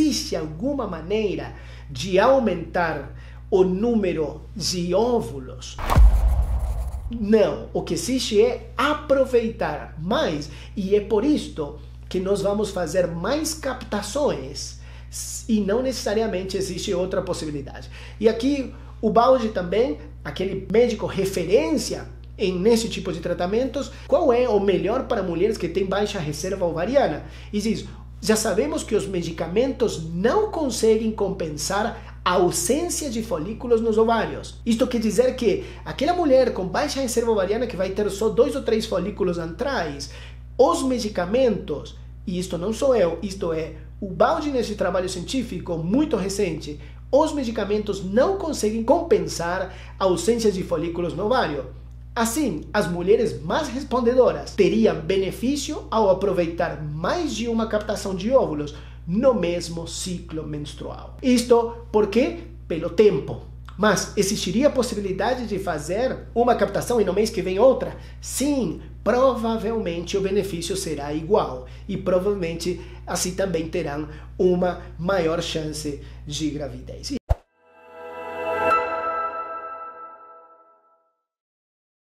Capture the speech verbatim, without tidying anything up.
Existe alguma maneira de aumentar o número de óvulos? Não, o que existe é aproveitar mais, e é por isto que nós vamos fazer mais captações e não necessariamente existe outra possibilidade. E aqui o Baldi também, aquele médico referência em nesse tipo de tratamentos, qual é o melhor para mulheres que têm baixa reserva ovariana? E diz, já sabemos que os medicamentos não conseguem compensar a ausência de folículos nos ovários. Isto quer dizer que aquela mulher com baixa reserva ovariana que vai ter só dois ou três folículos antrais, os medicamentos, e isto não sou eu, isto é o Baldi nesse trabalho científico muito recente, os medicamentos não conseguem compensar a ausência de folículos no ovário. Assim, as mulheres mais respondedoras teriam benefício ao aproveitar mais de uma captação de óvulos no mesmo ciclo menstrual. Isto porque pelo tempo. Mas existiria a possibilidade de fazer uma captação e no mês que vem outra? Sim, provavelmente o benefício será igual e provavelmente assim também terão uma maior chance de gravidez.